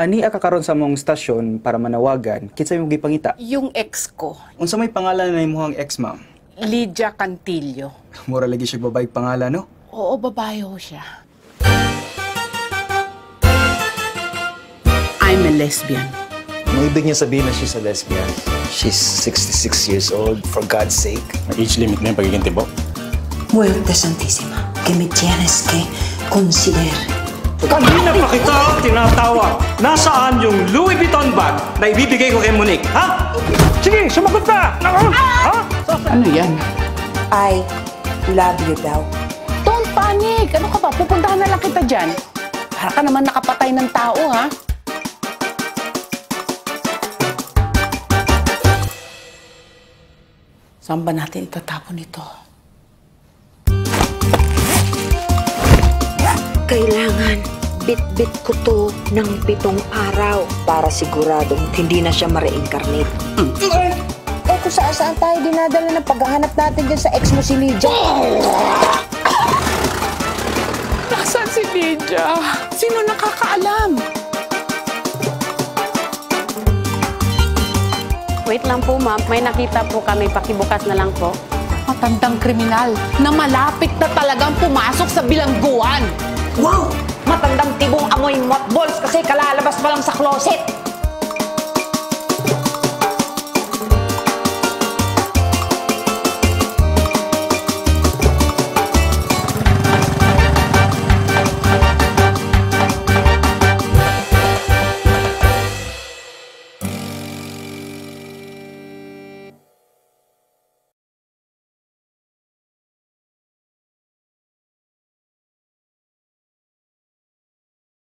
Ani akakaroon sa mong stasyon para manawagan, kinsa imong gipangita? Yung ex ko. Unsa may pangalan na imong ex, ma'am? Lidia Cantillo. Mura lagi siya babae pangalan, no? Oo, babae ho siya. I'm a lesbian. Ang ibig niya sabihin na she's a lesbian. She's 66 years old, for God's sake. May age limit na yung pagiging tibo. Muerte Santísima, que me tienes que considerar. Kanina pa kita tinatawag. Nasaan yung Louis Vuitton bag na ibibigay ko kay Monique, ha? Sige, sumagot na! Ha? Ano yan? I love you daw. Don't panic! Ano ka ba? Pupuntahan na lang kita dyan. Para ka naman nakapatay ng tao, ha? Saan ba natin itatapon ito? Kailangan bit-bit ko to ng 7 araw para siguradong hindi na siya ma-reincarnate. Eh kung saan tayo dinadala ng paghahanap natin dyan sa ex mo si Lidia? Nasaan si Lidia? Sino nakakaalam? Wait lang po, ma'am. May nakita po kami. Pakibukas na lang po. Matandang kriminal na malapit na talagang pumasok sa bilangguan. Wow! Matandang tibong amoy mothballs kasi kalalabas pa lang sa closet.